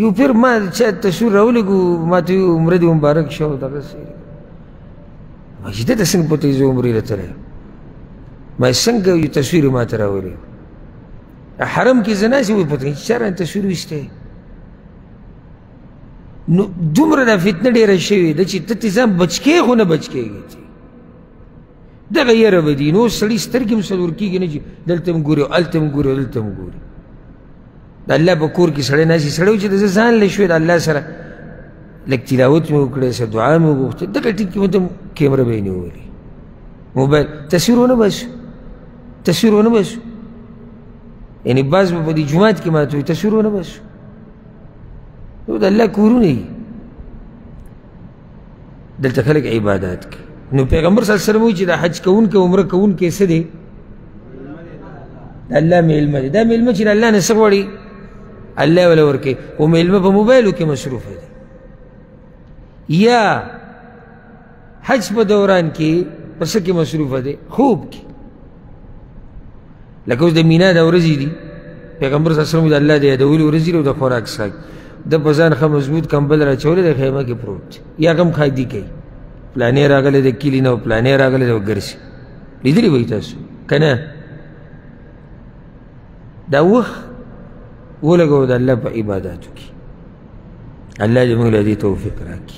یو پھر ماں شاید تشور رہو لگو ماں تو یو عمر دی مبارک شاو دا غصیر مجھدہ تسنگ پتہ یزو عمری رہتا رہے ماں سنگ یو تشور ماں تراو لگو حرم کی زنا سے وہ پتہ ہی چارا تشور ویستے دمرا دا فتنہ دیر شوی دا چی تتیزان بچکے خونہ بچکے گی تھی دا غیر بدی نو سلی سترگم صدور کی گی نجی دلتم گوری و علتم گوری و دلتم گوری دا اللہ پا کور کی سڑے ناسی سڑے ہو چی دا زان لشوی دا اللہ سر لگ تلاوت میں اکڑے سر دعا میں گوختے دا قلتی کی مطلب کیمرہ بینی ہوئی موبائل تصویر ہونا بس تصویر ہونا بس یعنی بعض با دی جماعت کی مات ہوئی تصویر ہونا بس دا اللہ کورو نہیں دلتا خلق عبادات کی نو پیغمبر صلی اللہ علیہ وسلم ہوئی چی دا حج کون کے عمرہ کون کیسے دے دا اللہ میں علمہ دے دا میں علمہ چی دا اللہ نے سغوڑی اللہ والا ورکے وہ میں علمہ پا موبائلو کے مصروف ہے یا حج پا دوران کی پس کے مصروف ہے خوب کی لکہ اس دا مینا دا ورزی دی پیغمبر صلی اللہ علیہ وسلم دا اللہ دے دا اولی ورزی دا خوراک ساک دا بزان خم مضبوط کمبل را چولے دا خیمہ کے پروت یا کم خواہ دی کئی پلانے راگلے دا کیلی نو پلانے راگلے دا گرسی لیدلی بھئی تاسو کنا دا وقت وہ لگو دا اللہ پا عباداتو کی اللہ جمعی لدی توفیق راکی.